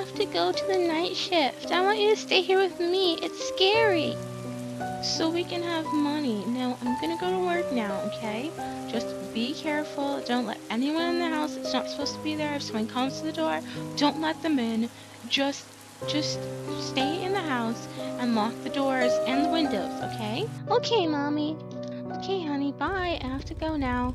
have to go to the night shift. I want you to stay here with me. It's scary. So we can have money. Now, I'm gonna go to work now, okay? Just be careful. Don't let anyone in the house that's not supposed to be there. If someone comes to the door, don't let them in. Just stay in the house and lock the doors and the windows, okay? Okay, Mommy. Okay, honey, bye. I have to go now.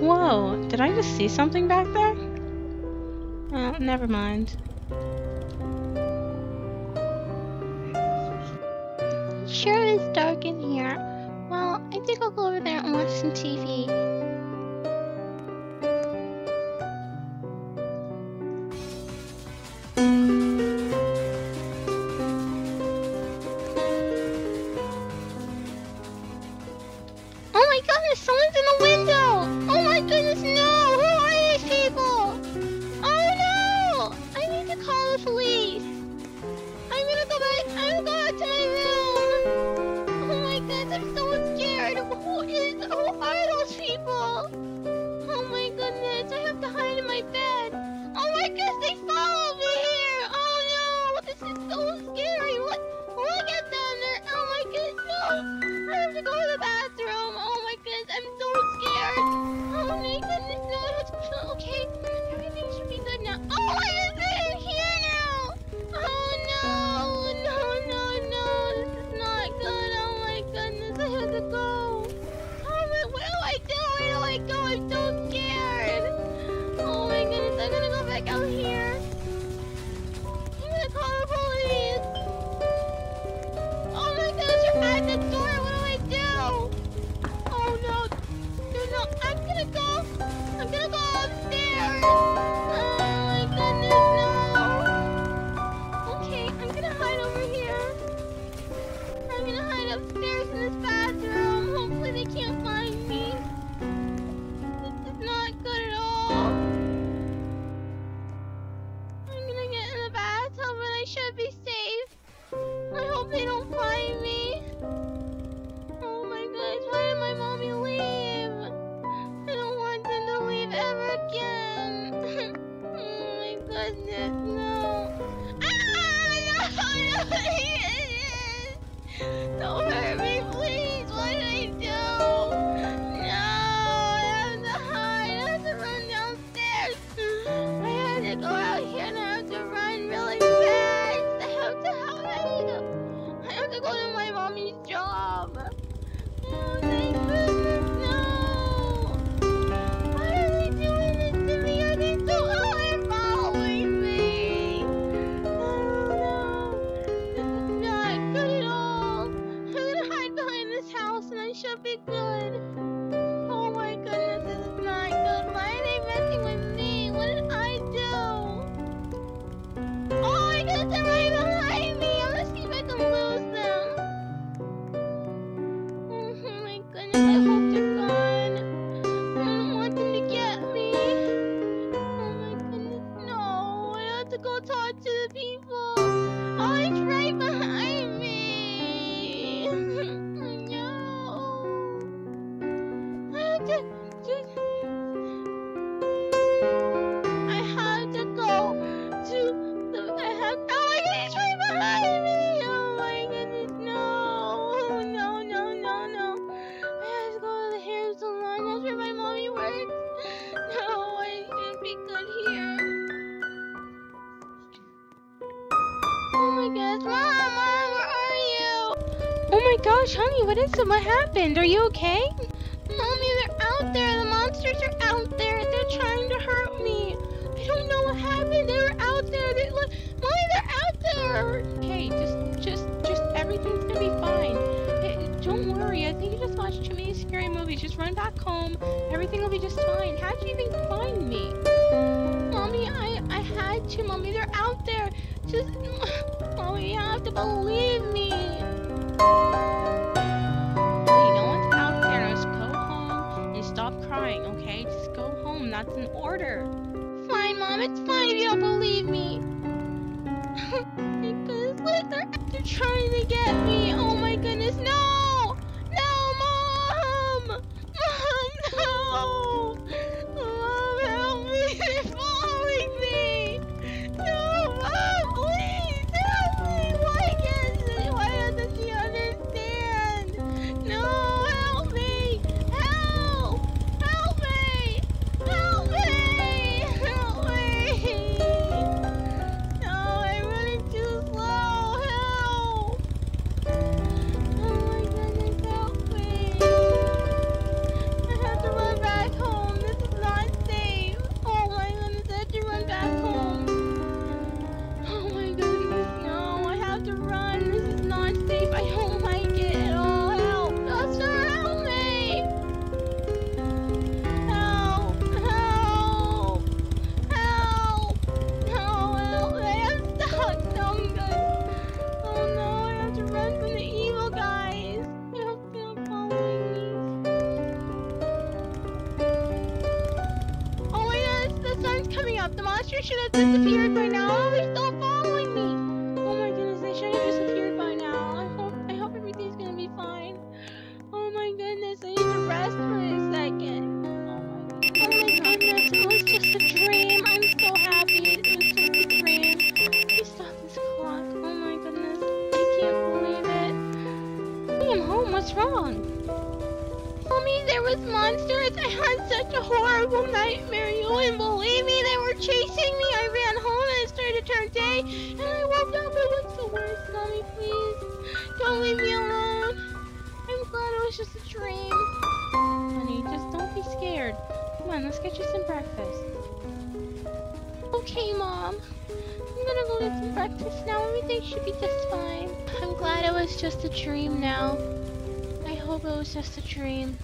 Whoa, did I just see something back there? Oh, never mind. It sure is dark in here. Well, I think I'll go over there and watch some TV. Oh my goodness, someone's in the window! Oh my goodness, no! Who are these people? Oh no! I need to call the police! I'm gonna go back, I'm gonna go back to my room! Oh my goodness, I'm so scared! Who are those people? Oh my goodness, I have to hide in my bed! Oh my goodness, they follow me here! Oh no! This is so scary! Look at them! Oh my goodness, no! I have to go to the bathroom! Oh my goodness, I'm so scared! Oh my goodness, no, I have to, okay, everything should be good now. Oh, why is it in here now? Oh no, this is not good. Oh my goodness, I have to go. Oh my, what do I do? Where do I go? I'm so scared. Oh my goodness, I'm gonna go back out here. I'm gonna call the police. Oh my goodness, you're at the door. What do I do? I'm gonna go upstairs! Oh my goodness, no! Okay, I'm gonna hide over here. I'm gonna hide upstairs in this bathroom. Hopefully they can't find me. This is not good at all. I'm gonna get in the bathtub and I should be safe. I hope they don't find me. Oh my goodness, why did my mommy leave? Goodness, no. Ah, no, no. Don't hurt me, please. What did I do? No, I have to hide. I have to run downstairs. I have to go out here and I have to run really fast. I have to go to my mommy's job. Oh, thank goodness, no. Why are they doing this to me? Are they so ugly? Oh my gosh, honey, what is it? What happened? Are you okay? Mommy, they're out there. The monsters are out there. They're trying to hurt me. I don't know what happened. They were out there. Look, Mommy, they're out there. Okay, just everything's gonna be fine. Don't worry. I think you just watched too many scary movies. Just run back home. Everything will be just fine. How did you even find me? Mommy, I had to. Mommy, they're out there. Just, Mommy, you have to believe me. You know what's out there? Just go home and stop crying. okay? Just go home. That's an order. Fine, Mom. It's fine if you don't believe me. Because look, they're after trying to get me. Oh my goodness. No! No, Mom! Mom, no! Mom, help me. They're following me. No, Mom, please help me. Why doesn't she understand? No! The monster should have disappeared by now. They're still following me. Oh my goodness, they should have disappeared by now. I hope everything's gonna be fine. Oh my goodness, I need to rest for a second. Oh my goodness, it was just a dream. I'm so happy. It was just a dream. I stopped this clock. Oh my goodness, I can't believe it. Hey, I'm home. What's wrong? Mommy, there was monsters. I had such a horrible nightmare. You wouldn't believe me. They were chasing me. I ran home and it started to turn day. And I woke up. It was the worst. Mommy, please. Don't leave me alone. I'm glad it was just a dream. Honey, just don't be scared. Come on, let's get you some breakfast. Okay, Mom. I'm gonna go get some breakfast now. Everything should be just fine. I'm glad it was just a dream now. I hope it was just a dream.